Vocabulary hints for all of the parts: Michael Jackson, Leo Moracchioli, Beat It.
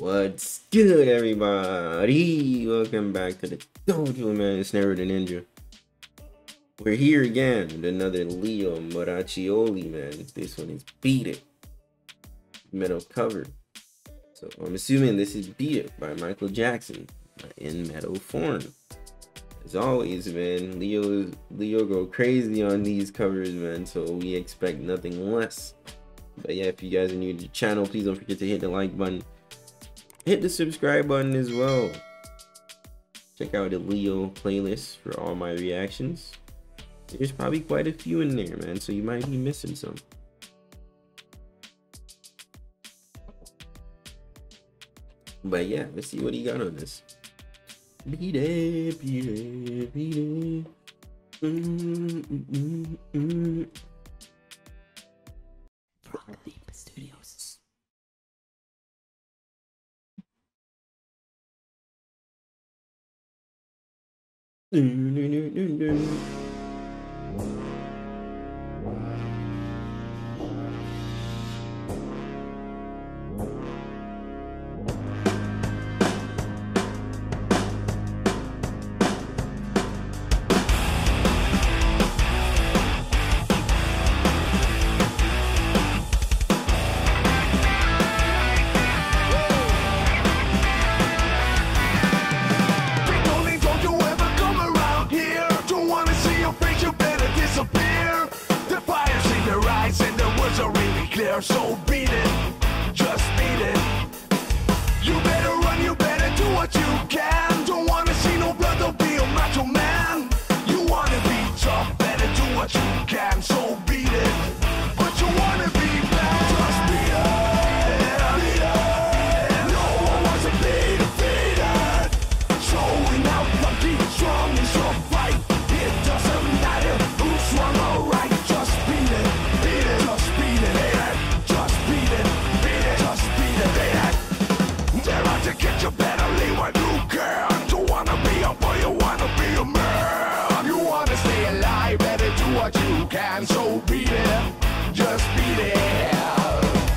What's good, everybody? Welcome back to the dojo, man. It's never the ninja. We're here again with another Leo Moracchioli, man. This one is Beat It, metal cover. So I'm assuming this is Beat It by Michael Jackson in metal form. As always, man, Leo go crazy on these covers, man, so we expect nothing less. But yeah, if you guys are new to the channel, please don't forget to hit the like button, hit the subscribe button as well. Check out the Leo playlist for all my reactions. There's probably quite a few in there, man, so you might be missing some. But yeah, let's see what he got on this. Beat it, beat it, beat it. So beat it, just beat it. You better run, you better do what you can. Don't wanna see no blood, don't be a macho man. You wanna be tough, better do what you can. So beat it, but you wanna be bad. Just beat it, beat it. No one wants to be defeated. Showing out the beat, strong is your fight. It doesn't matter who's wrong or right. Just beat it, beat it, just beat it. To get you better, leave what you can. Don't wanna be a boy, you wanna be a man. You wanna stay alive, better do what you can. So beat it, just beat it.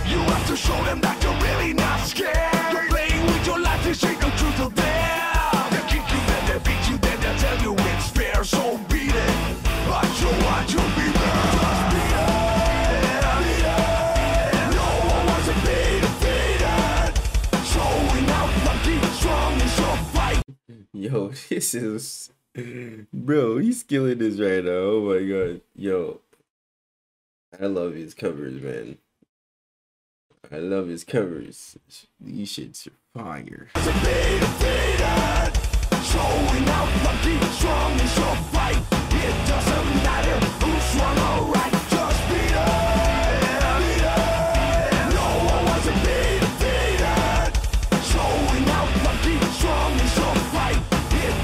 You have to show them that you're really not scared. You're playing with your life, they shake the truth to them. They kick you, then they beat you, then they tell you it's fair. So beat it, but you want to be there. Just beat it. Yo, this is, bro, he's killing this right now. Oh my god. Yo, I love his covers, man. I love his covers. These shits are fire. Showing out the beat, strong is your fight. It doesn't matter who's wrong or right. Just beat up, beat up. No one wants to be defeated. Showing out the beat, strong is your fight. Just beat it.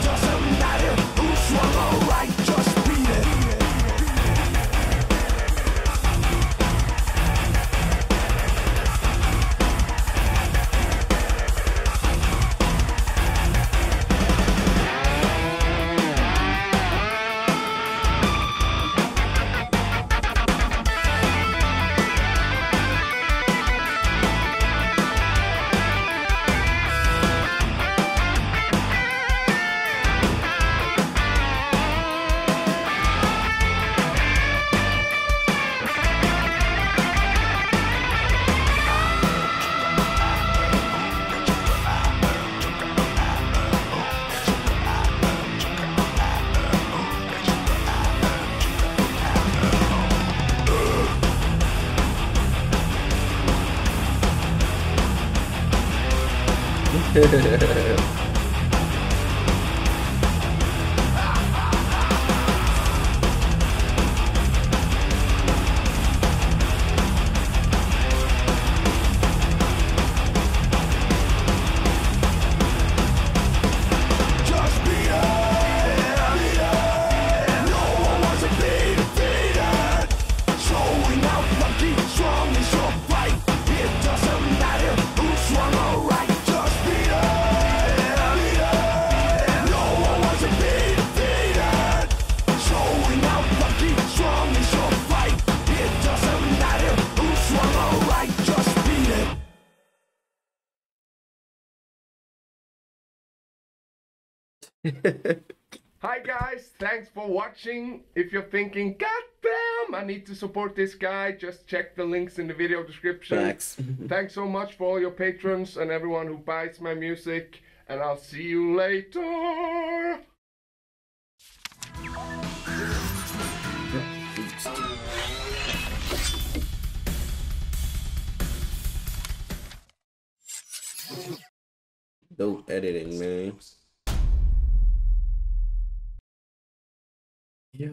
Hi guys, thanks for watching. If you're thinking, god damn, I need to support this guy, just check the links in the video description. Thanks. Thanks so much for all your patrons and everyone who buys my music, and I'll see you later. No editing, man. Yeah.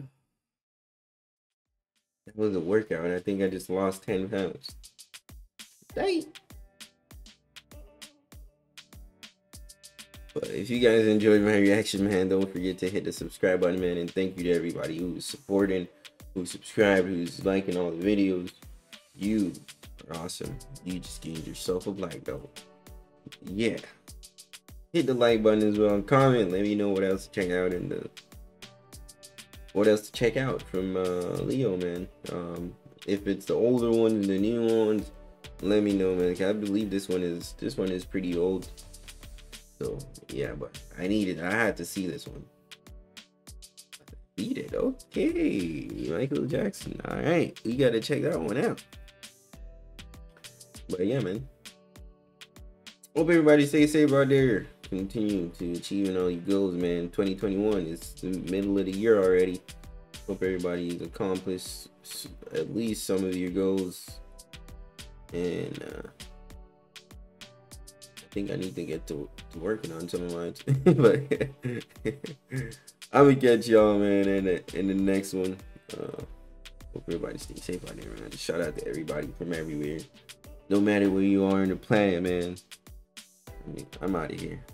That was a workout, and I think I just lost 10 pounds. Dang. But if you guys enjoyed my reaction, man, don't forget to hit the subscribe button, man. And thank you to everybody who's supporting, who's subscribed, who's liking all the videos. You are awesome. You just gave yourself a black belt. Yeah. Hit the like button as well. Comment. Let me know what else to check out in the... What else to check out from Leo, man. If it's the older ones and the new ones, let me know, man. I believe this one is pretty old, so yeah, but I had to see this one. Beat it. Okay, Michael Jackson. All right, we gotta check that one out. But yeah, man, hope everybody stay safe out there. Continue to achieving all your goals, man. 2021 is the middle of the year already. Hope everybody accomplished at least some of your goals. And I think I need to get to working on some of mine. But I'm gonna catch y'all, man, in the next one. Hope everybody stay safe out there, man. Shout out to everybody from everywhere, no matter where you are in the planet, man. I'm out of here.